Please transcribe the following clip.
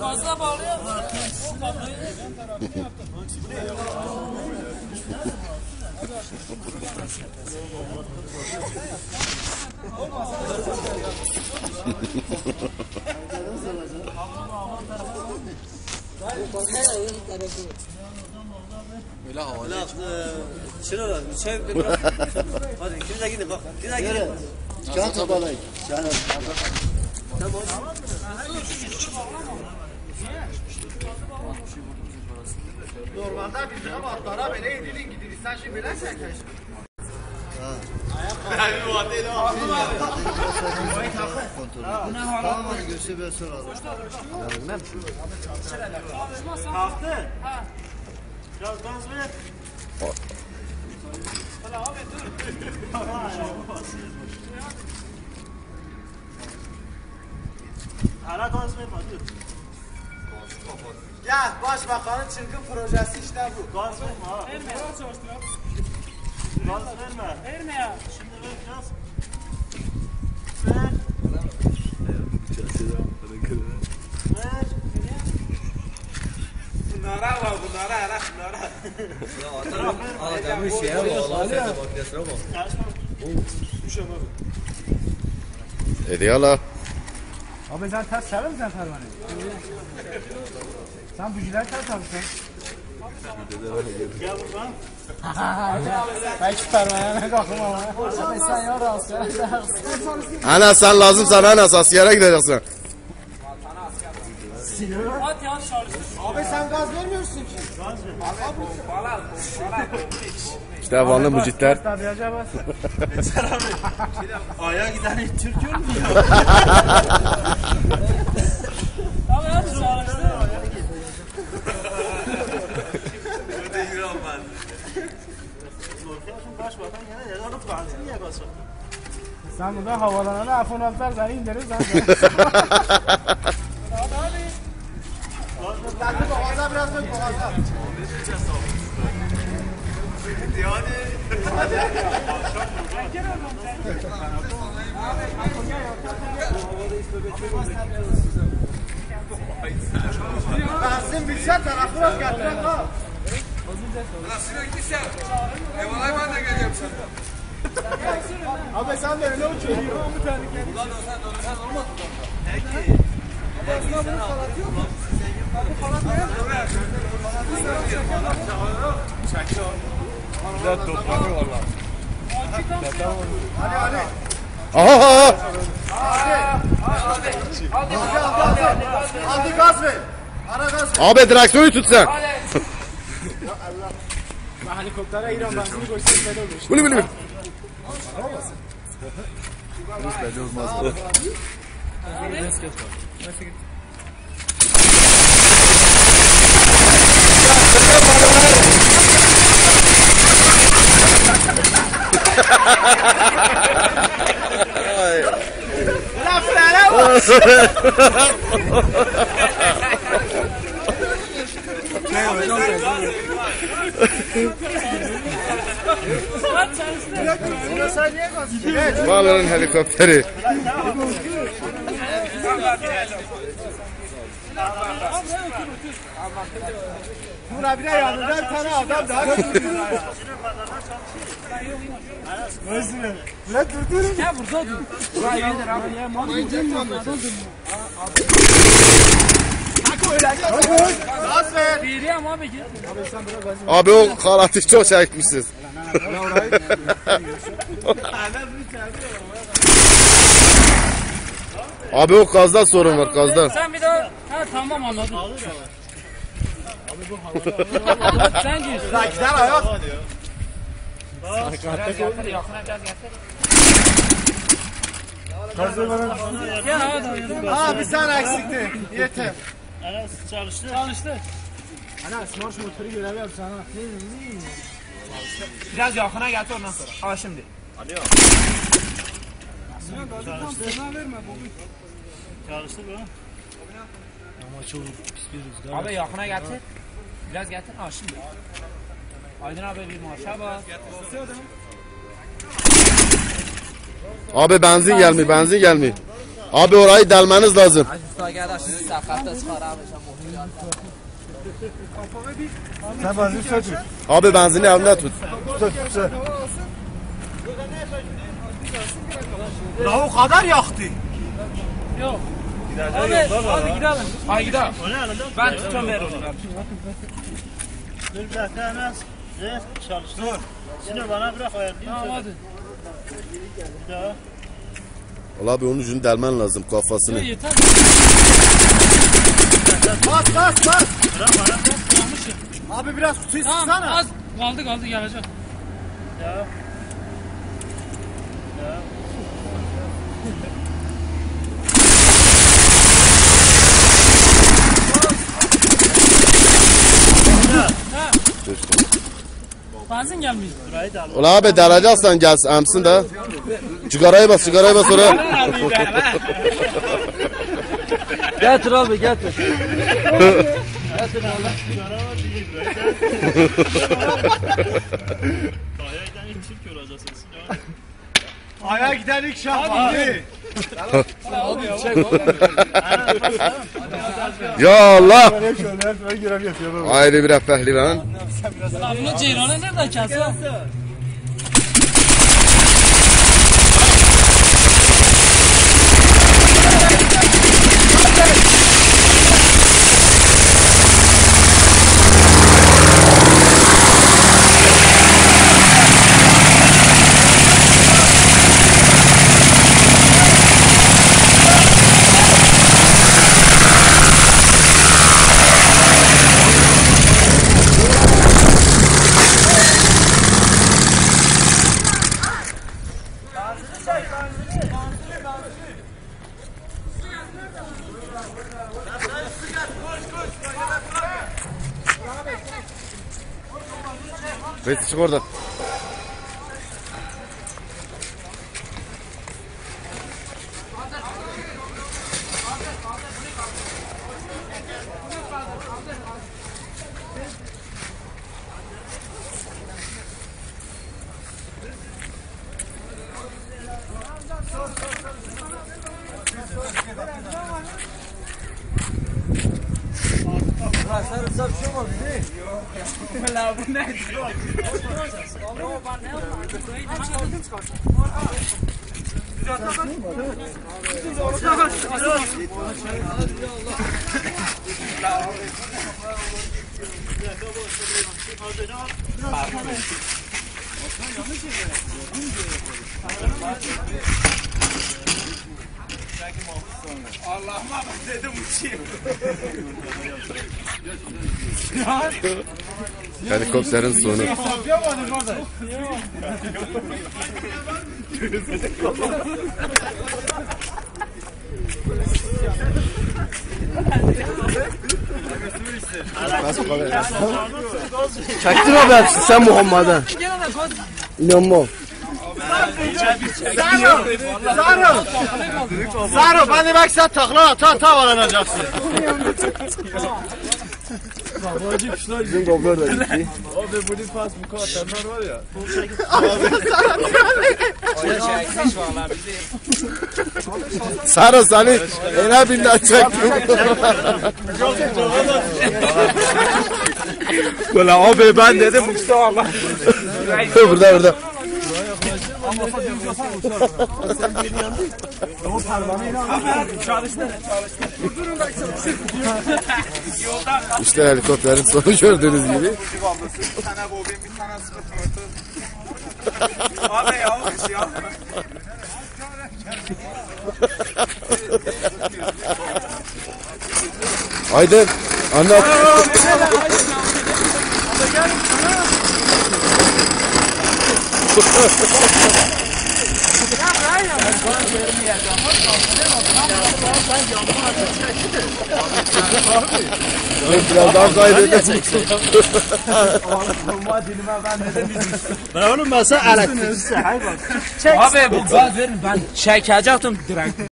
Fazla bağlıyor. O kapıyı ben tarafını yaptım. Öyle havalı. Şurada çay bir bırak. Hadi kimse gidin bak. Kimse gidin. Can toparlayın. Can. Tamam. Normalde bizim ama atlara böyle edilin gidin. Sen şimdi bilersen keşke. Ha. Ayak kaldı. Hadi o abi. Bu ne havalı var görsün ben sonra. Bilmem. Kalktı. Ha. Biraz dans böyle. Hala abi dur. Hala dans verme dur. Ya başbakanın çılgın projesi işte bu. Dans verme ha. Verme. Dans verme. Verme ya. Şimdi ver biraz. Ver. Ver. Bunlara var bunlara yarak bunlara. Adamın şeye bak. Allah'ın makinesine bak. Düşen abi. Ediyala. Abi sen ters sever misin Ferman'ı? Sen bücüler ters almışsın. Gel buradan. Ben hiç Ferman'a ne kalkım ama. Abi sen yana da alsın. Ana sen lazım sana anas askere gideceksin. At yan şarjı. Abi sen gaz vermiyorsun ki. Gaz vermiyorsun. Abi falan. İşte vanlı mucitler. Eser abi. Aya giden hiç Türk yok mu ya? Abi at şarjı. Öde yürü olmaz. Sorkuyorsun başbakan yana yalanıp kalsın diye basın. Sen burada havalanana afon altlar zani indirir zaten. Lan bu boğaza biraz dök boğaza. Hadi hadi. Hadi hadi. Ben gel oğlum sen. Kasım Bilşat tarafı yok getiren kal. Kasım'a gitmişsen. Evalay ben de geleceğim sana. Abi sen de öyle uçuyorsun. Ulan o sen dönüşen olmadı mı? Peki. Ama sen bunu salatıyor musun? Bu falan ne? Çekil o. Güzel toplanıyor valla. Hadi hadi. Aha! Hadi gaz ver. Abi direksiyonu tut sen. Ben helikoptere İran benzini koysam böyle olur. Bunu bilmiyorum. Hiç belli olmaz. Nasıl git? La frana bak. Balonun helikopteri. Buna bile yanında bir tane adam daha durdurur ya. Nasıl ya? Buna durdurur. Ya burada dur. Buna yedir abi ya. Mancın mı? Hako öyle. Gaz ver. Biriyem abi git. Abi o karatı çok çekmişsiniz. Hala orayı. Abi o gazdan sorun var gazdan. Sen bir daha. Ha tamam anladım. Sen gir. Sen gider ayak. Abi sen eksikti. Yeter. Anas çalıştı. Çalıştı. Anas marş motoru görev yap sana. Biraz yakına getir ondan sonra. Ha şimdi. Alo. Sen verme bugün. Çalıştı bu. Ama çok pis bir rüzgar. Abi yakına getir. Biraz getir. Ha şimdi. Aydın abi bir marşa bak. Abi benzin gelmiyor. Abi orayı delmeniz lazım. ساگردش سخت سفارم میشم بنزین چطور؟ آب بنزینی هم نتود La o kadar yaktı. Yok. Hadi gidelim. Hadi gidelim. Ben tutacağım ver onu. Bir bırakamaz. Ver çalıştır. Şimdi bana bırak ayarlayayım. Tamam hadi. Valla abi onun ucunu delmen lazım kafasını. Yeter. Bas bas bas. Bırak bana. Yanmışım. Abi biraz kutuyu sıksana. Tamam az kaldı gelecek. Ya. Benzin gelmiyor. Ola abi derece alsan gelsin amsın da. Sigarayı bas oraya. Getir abi getir. Getir Allah sigara var değil böyle. Ayağından ilk çirk yoracasınız. Ayağa giden ilk şah abi. Ya Allah. Ayrı bir affehli lan. Bunu Ceyran'a nereden kalsın? Beti çık oradan. Sarı sarı şey var değil mi? Yok. La bu ne? Allah'ıma dedim uçayım. Helikopterin sonu. Çaktır abi hepsi sen Muhammed'e. İnanmam. Zaro, ben de bak sen takla ata alanacaksın. Babacık şunlar bizim goblar da gitti. Abi bu ne pas bu kadar var ya. Zaro seni enabinden çektim. Böyle abi ben dedim. Burada. Anlasa düz yapar mısın? Sen beni yandın. Doğru parmağına inanmıyorum. Çalıştın. Durun bak sen. İşte helikopterin sonu gördüğünüz gibi. Bir tane bobin, bir tane sıkıntı. Abi yavaş ya. Haydi. Anlat. Ya hayır. Biraz daha kaydedecek. Ben oğlum mesela elektrik. Abi bu gaz verin ben çekecektim direkt.